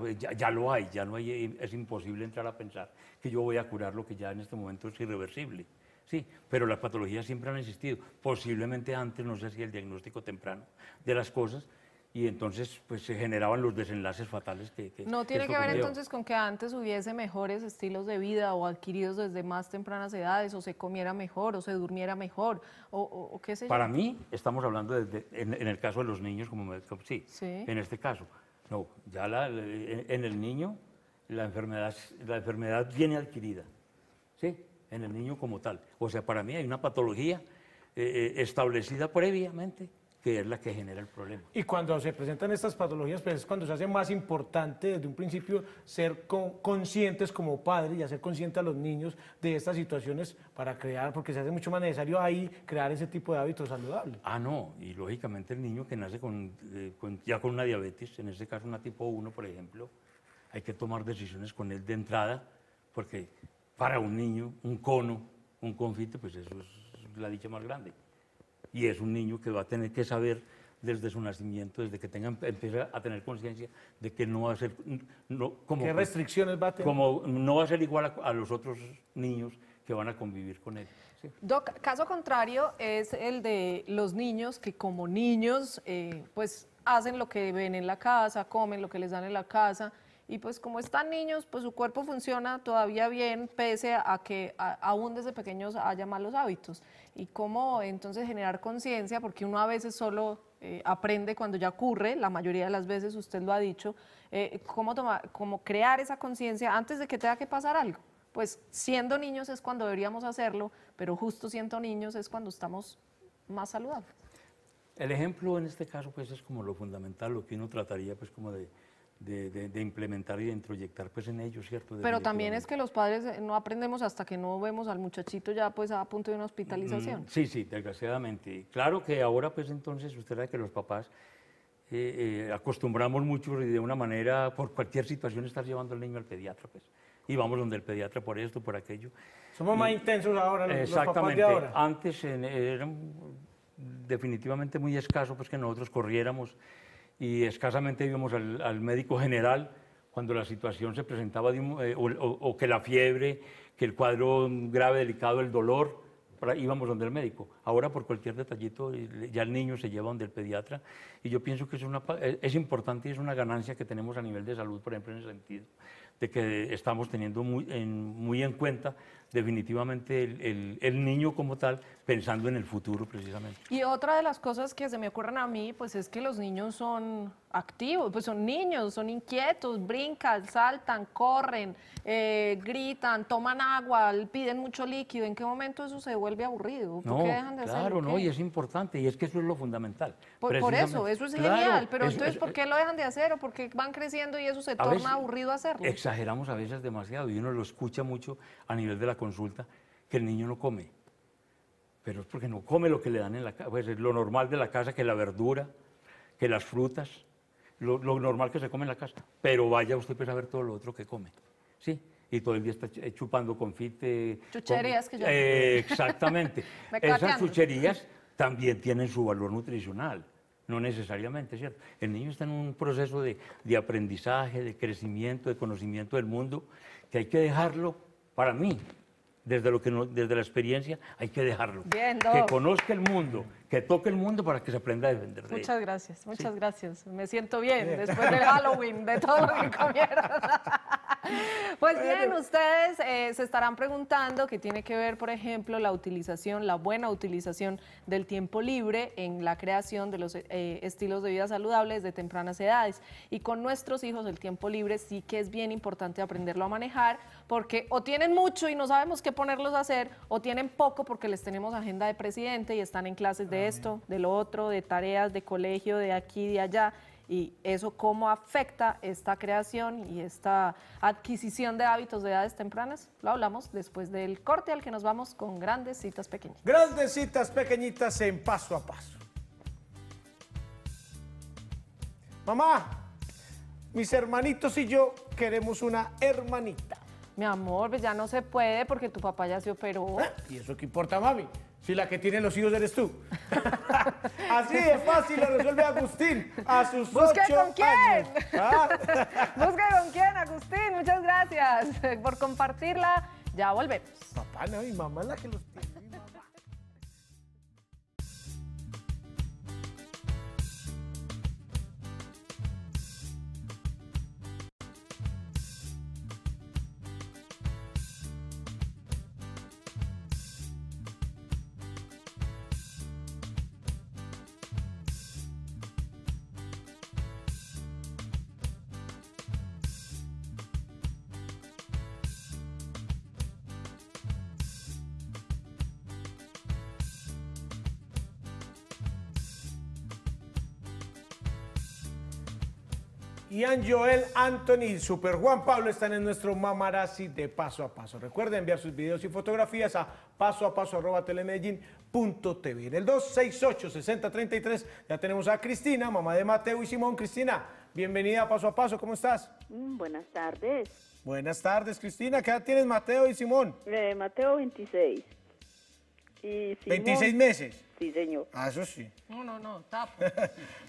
lo hay, ya no hay, es imposible entrar a pensar que yo voy a curar lo que ya en este momento es irreversible, sí, pero las patologías siempre han existido, posiblemente antes no se hacía el diagnóstico temprano de las cosas y entonces pues se generaban los desenlaces fatales que ¿no tiene que ver entonces con que antes hubiese mejores estilos de vida o adquiridos desde más tempranas edades o se comiera mejor o se durmiera mejor o qué sé yo? Para mí estamos hablando en el caso de los niños como sí, en este caso no, ya en el niño la enfermedad viene adquirida, sí, en el niño como tal. O sea, para mí hay una patología establecida previamente que es la que genera el problema. Y cuando se presentan estas patologías, pues es cuando se hace más importante desde un principio ser conscientes como padres y hacer consciente a los niños de estas situaciones para crear, porque se hace mucho más necesario ahí crear ese tipo de hábitos saludables. Ah, no, y lógicamente el niño que nace ya con una diabetes, en este caso una tipo 1, por ejemplo, hay que tomar decisiones con él de entrada, porque para un niño, un cono, un confite, pues eso es la dicha más grande. Y es un niño que va a tener que saber desde su nacimiento, desde que empieza a tener conciencia de que no va a ser... ¿Qué restricciones va a tener? Como no va a ser igual a los otros niños que van a convivir con él. ¿Sí? Doc, caso contrario es el de los niños que como niños pues hacen lo que ven en la casa, comen lo que les dan en la casa... Y pues como están niños, pues su cuerpo funciona todavía bien, pese a que aún desde pequeños haya malos hábitos. ¿Y cómo entonces generar conciencia? Porque uno a veces solo aprende cuando ya ocurre, la mayoría de las veces usted lo ha dicho, cómo crear esa conciencia antes de que tenga que pasar algo. Pues siendo niños es cuando deberíamos hacerlo, pero justo siendo niños es cuando estamos más saludables. El ejemplo en este caso pues es como lo fundamental, lo que uno trataría pues como de implementar y de introyectar pues en ellos, ¿cierto? Pero también es que los padres no aprendemos hasta que no vemos al muchachito ya pues a punto de una hospitalización. Sí, desgraciadamente. Claro que ahora pues entonces usted sabe que los papás acostumbramos mucho y de una manera por cualquier situación estar llevando al niño al pediatra pues. Y vamos donde el pediatra por esto, por aquello. Somos más intensos ahora los papás de ahora. Antes eran definitivamente muy escaso pues que nosotros corriéramos y escasamente íbamos al médico general cuando la situación se presentaba o que la fiebre, que el cuadro grave, delicado, el dolor, íbamos donde el médico. Ahora por cualquier detallito ya el niño se lleva donde el pediatra, y yo pienso que es importante y es una ganancia que tenemos a nivel de salud, por ejemplo, en el sentido de que estamos teniendo muy en cuenta definitivamente el niño como tal, pensando en el futuro precisamente. Y otra de las cosas que se me ocurren a mí, pues es que los niños son activos, pues son niños, son inquietos, brincan, saltan, corren, gritan, toman agua, piden mucho líquido. ¿En qué momento eso se vuelve aburrido? ¿Por qué dejan de hacer? Claro, no, y es importante, y es que eso es lo fundamental. Por eso es genial, claro, pero entonces ¿por qué lo dejan de hacer o por qué van creciendo y eso se torna aburrido hacerlo? Exageramos a veces demasiado, y uno lo escucha mucho a nivel de la consulta, que el niño no come, pero es porque no come lo que le dan en la casa, pues es lo normal de la casa, que la verdura, que las frutas, lo normal que se come en la casa, pero vaya usted pues a ver todo lo otro que come, ¿sí? Y todo el día está chupando confite. Chucherías que yo... exactamente. Esas chucherías también tienen su valor nutricional. No necesariamente, ¿cierto? El niño está en un proceso de aprendizaje, de crecimiento, de conocimiento del mundo, que hay que dejarlo, para mí, desde la experiencia, hay que dejarlo. Bien, que conozca el mundo, que toque el mundo para que se aprenda a defender de él. Muchas gracias, muchas gracias. Me siento bien, después del Halloween, de todo lo que comieron. Pues bien, ustedes se estarán preguntando qué tiene que ver, por ejemplo, la buena utilización del tiempo libre en la creación de los estilos de vida saludables de tempranas edades. Y con nuestros hijos el tiempo libre sí que es bien importante aprenderlo a manejar, porque o tienen mucho y no sabemos qué ponerlos a hacer, o tienen poco porque les tenemos agenda de presidente y están en clases de esto, de lo otro, de tareas, de colegio, de aquí, de allá. Y eso cómo afecta esta creación y esta adquisición de hábitos de edades tempranas, lo hablamos después del corte al que nos vamos con Grandes Citas Pequeñitas. Grandes Citas Pequeñitas en Paso a Paso. Mamá, mis hermanitos y yo queremos una hermanita. Mi amor, pues ya no se puede porque tu papá ya se operó. ¿Y eso qué importa, mami? Si la que tiene los hijos eres tú. Así de fácil lo resuelve Agustín a sus 8 años. Busca con quién, Agustín. Muchas gracias por compartirla. Ya volvemos. Papá, no, mi mamá es la que los tiene. Ian Joel, Anthony y Super Juan Pablo están en nuestro Mamarazzi de Paso a Paso. Recuerden enviar sus videos y fotografías a pasoapaso@telemedellin.tv. En el 268-6033 ya tenemos a Cristina, mamá de Mateo y Simón. Cristina, bienvenida a Paso a Paso, ¿cómo estás? Buenas tardes. Buenas tardes, Cristina. ¿Qué edad tienes, Mateo y Simón? Mateo, 26. Y Simón, ¿26 meses? Sí, señor. Ah, eso sí. No, tapo.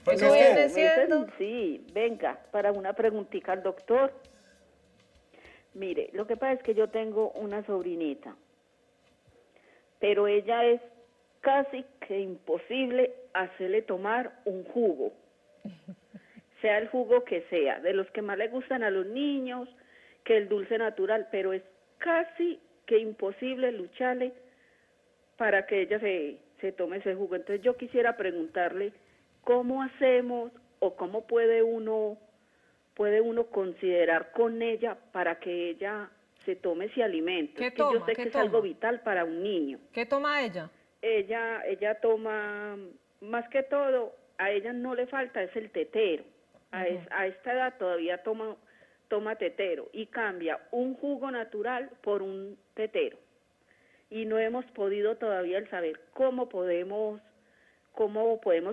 Pues ¿qué viene siendo? Sí, venga, para una preguntita al doctor. Mire, lo que pasa es que yo tengo una sobrinita, pero ella es casi que imposible hacerle tomar un jugo, sea el jugo que sea, de los que más le gustan a los niños, que el dulce natural, pero es casi que imposible lucharle para que ella se tome ese jugo. Entonces yo quisiera preguntarle cómo hacemos o cómo puede uno considerar con ella para que ella se tome ese alimento. ¿Qué toma? Yo sé que es algo vital para un niño. ¿Qué toma ella? Ella toma, más que todo, a ella no le falta, es el tetero. A esta edad todavía toma tetero y cambia un jugo natural por un tetero. Y no hemos podido todavía el saber cómo podemos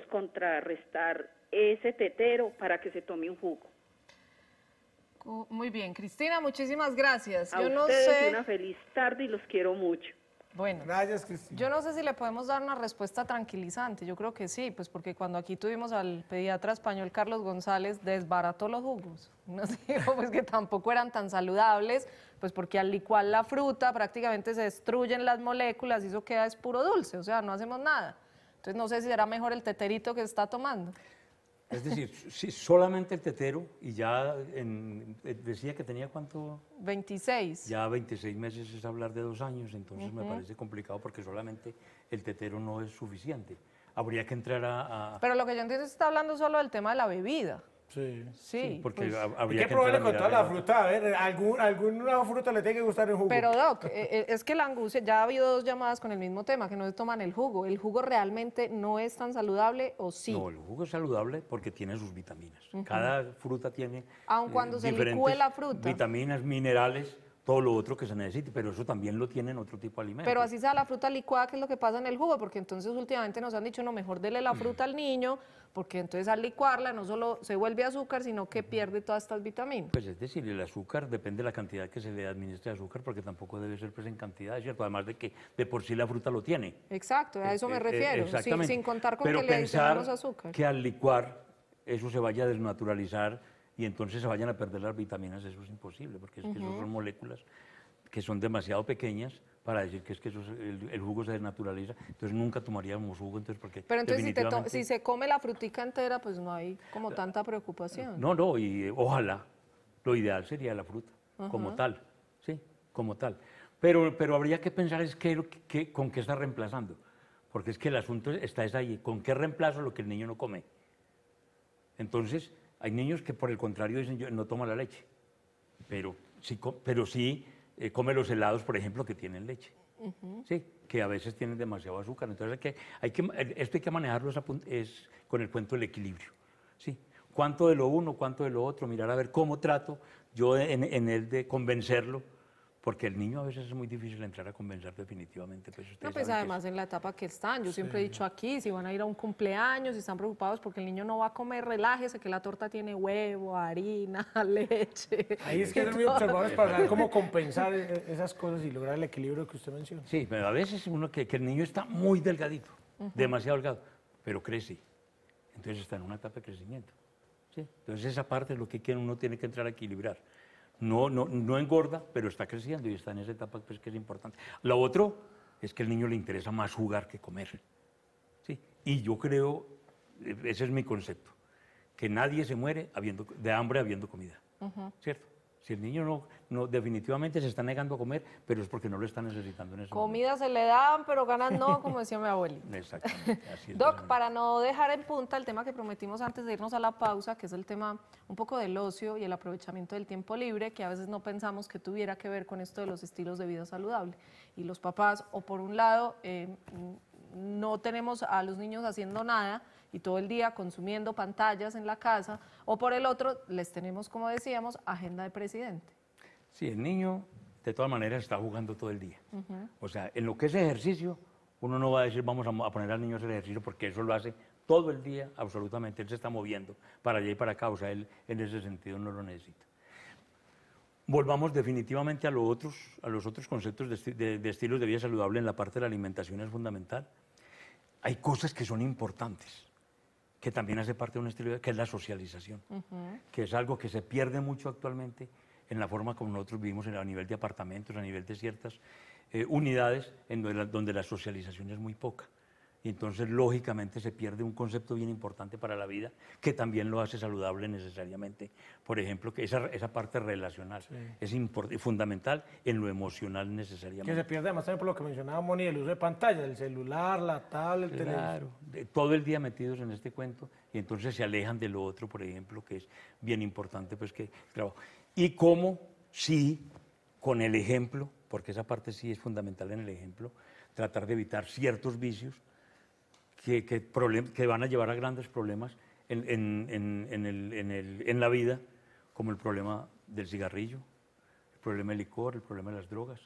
contrarrestar ese tetero para que se tome un jugo. Muy bien, Cristina, muchísimas gracias. A ustedes una feliz tarde y los quiero mucho. Bueno, gracias, Cristina. Yo no sé si le podemos dar una respuesta tranquilizante, yo creo que sí, pues porque cuando aquí tuvimos al pediatra español Carlos González, desbarató los jugos, nos dijo pues que tampoco eran tan saludables, pues porque al licuar la fruta prácticamente se destruyen las moléculas y eso queda es puro dulce, o sea, no hacemos nada. Entonces no sé si será mejor el teterito que está tomando. Es decir, sí, solamente el tetero y ya decía que tenía ¿cuánto? 26. Ya 26 meses es hablar de 2 años, entonces me parece complicado porque solamente el tetero no es suficiente. Habría que entrar a... Pero lo que yo entiendo es que está hablando solo del tema de la bebida. Sí, sí, porque pues, habría que probarle con toda la fruta, a ver, alguna fruta le tiene que gustar el jugo. Pero Doc, es que la angustia, ya ha habido 2 llamadas con el mismo tema, que no toman el jugo realmente no es tan saludable o sí. No, el jugo es saludable porque tiene sus vitaminas, cada fruta tiene aun cuando se licúe la fruta. Vitaminas, minerales, todo lo otro que se necesite, pero eso también lo tienen otro tipo de alimentos. Pero así sea la fruta licuada, que es lo que pasa en el jugo, porque entonces últimamente nos han dicho, no, mejor dele la fruta al niño, porque entonces al licuarla no solo se vuelve azúcar, sino que pierde todas estas vitaminas. Pues es decir, el azúcar depende de la cantidad que se le administre de azúcar, porque tampoco debe ser pues en cantidad, ¿cierto? Además de que de por sí la fruta lo tiene. Exacto, a eso me refiero, sin contar con que le adicionamos azúcar. Pero que al licuar eso se vaya a desnaturalizar, y entonces se vayan a perder las vitaminas, eso es imposible, porque es que eso son moléculas que son demasiado pequeñas para decir que, es que eso es, el jugo se desnaturaliza, entonces nunca tomaríamos jugo, entonces porque... Pero entonces definitivamente... si se come la frutica entera, pues no hay como tanta preocupación. No, no, y ojalá, lo ideal sería la fruta, como tal, sí, como tal. Pero habría que pensar es que, con qué está reemplazando, porque es que el asunto está ahí, con qué reemplazo lo que el niño no come. Entonces... Hay niños que por el contrario dicen, yo no tomo la leche, pero sí come los helados, por ejemplo, que tienen leche, sí, que a veces tienen demasiado azúcar. Entonces esto hay que manejarlo es con el cuento del equilibrio, sí. Cuánto de lo uno, cuánto de lo otro, mirar a ver cómo trato yo en él de convencerlo, porque el niño a veces es muy difícil entrar a convencer definitivamente. Pues no, pues además en la etapa que están, yo siempre he dicho aquí, si van a ir a un cumpleaños, si están preocupados porque el niño no va a comer, relájese, que la torta tiene huevo, harina, leche. Ahí es que son muy observadores para saber cómo compensar esas cosas y lograr el equilibrio que usted menciona. Sí, pero a veces uno que el niño está muy delgadito, demasiado delgado, pero crece, entonces está en una etapa de crecimiento. ¿Sí? Entonces esa parte es lo que uno tiene que entrar a equilibrar. No engorda, pero está creciendo y está en esa etapa pues, que es importante. Lo otro es que al niño le interesa más jugar que comer. ¿Sí? Y yo creo, ese es mi concepto, que nadie se muere de hambre habiendo comida. ¿Cierto? Si el niño no, definitivamente se está negando a comer, pero es porque no lo está necesitando en ese momento. Comida se le dan, pero ganas no, como decía mi abuelita. Exactamente. Así es. Doc, para no dejar en punta el tema que prometimos antes de irnos a la pausa, que es el tema un poco del ocio y el aprovechamiento del tiempo libre, que a veces no pensamos que tuviera que ver con esto de los estilos de vida saludable. Y los papás, o por un lado, no tenemos a los niños haciendo nada, y todo el día consumiendo pantallas en la casa, o por el otro, les tenemos, como decíamos, agenda de presidente. Sí, el niño, de todas maneras, está jugando todo el día. O sea, en lo que es ejercicio, uno no va a decir, vamos a poner al niño a hacer ejercicio, porque eso lo hace todo el día, absolutamente. Él se está moviendo para allá y para acá, o sea, él en ese sentido no lo necesita. Volvamos definitivamente a los otros conceptos de estilos de vida saludable. En la parte de la alimentación es fundamental. Hay cosas que son importantes, que también hace parte de un estilo, que es la socialización, que es algo que se pierde mucho actualmente en la forma como nosotros vivimos a nivel de apartamentos, a nivel de ciertas unidades en donde la socialización es muy poca. Y entonces, lógicamente, se pierde un concepto bien importante para la vida, que también lo hace saludable necesariamente. Por ejemplo, que esa parte relacional es fundamental en lo emocional necesariamente. Que se pierde además también por lo que mencionaba Moni, el uso de pantalla, el celular, la tablet, el teléfono. Claro, todo el día metidos en este cuento y entonces se alejan de lo otro, por ejemplo, que es bien importante, pues que trabajo. Y cómo sí, con el ejemplo, porque esa parte sí es fundamental en el ejemplo, tratar de evitar ciertos vicios, que van a llevar a grandes problemas en la vida, como el problema del cigarrillo, el problema del licor, el problema de las drogas.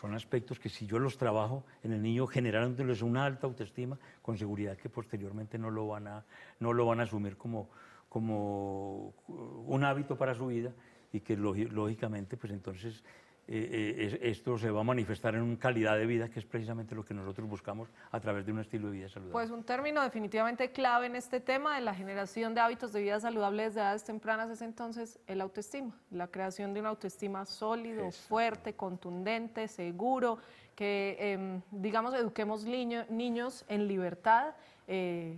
Son aspectos que si yo los trabajo en el niño, generándoles una alta autoestima, con seguridad que posteriormente no lo van a asumir como un hábito para su vida y que lógicamente pues entonces esto se va a manifestar en una calidad de vida, que es precisamente lo que nosotros buscamos a través de un estilo de vida saludable. Pues un término definitivamente clave en este tema de la generación de hábitos de vida saludable desde edades tempranas es entonces el autoestima, la creación de una autoestima sólido, fuerte, contundente, seguro, que digamos eduquemos niños en libertad,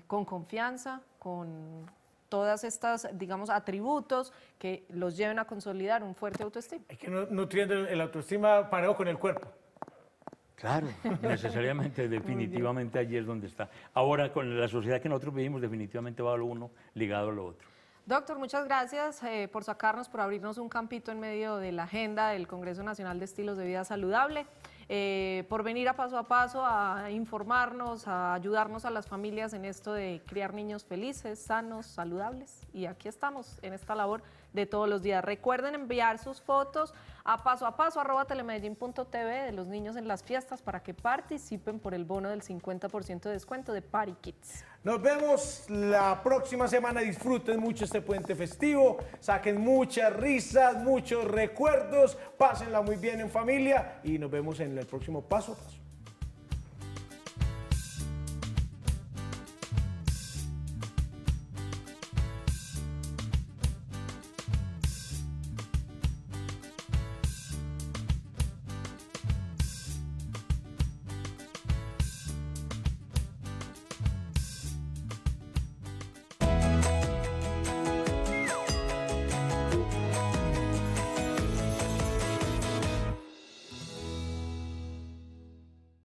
con confianza, con todas estas, digamos, atributos que los lleven a consolidar un fuerte autoestima. Hay que nutriendo el autoestima parado con el cuerpo. Claro, necesariamente, definitivamente allí es donde está. Ahora, con la sociedad que nosotros vivimos, definitivamente va lo uno ligado a lo otro. Doctor, muchas gracias por sacarnos, por abrirnos un campito en medio de la agenda del Congreso Nacional de Estilos de Vida Saludable, por venir a Paso a informarnos, a ayudarnos a las familias en esto de criar niños felices, sanos, saludables. Y aquí estamos en esta labor de todos los días. Recuerden enviar sus fotos a paso, @telemedellin.tv de los niños en las fiestas para que participen por el bono del 50% de descuento de Party Kids. Nos vemos la próxima semana. Disfruten mucho este puente festivo, saquen muchas risas, muchos recuerdos, pásenla muy bien en familia y nos vemos en el próximo Paso a Paso.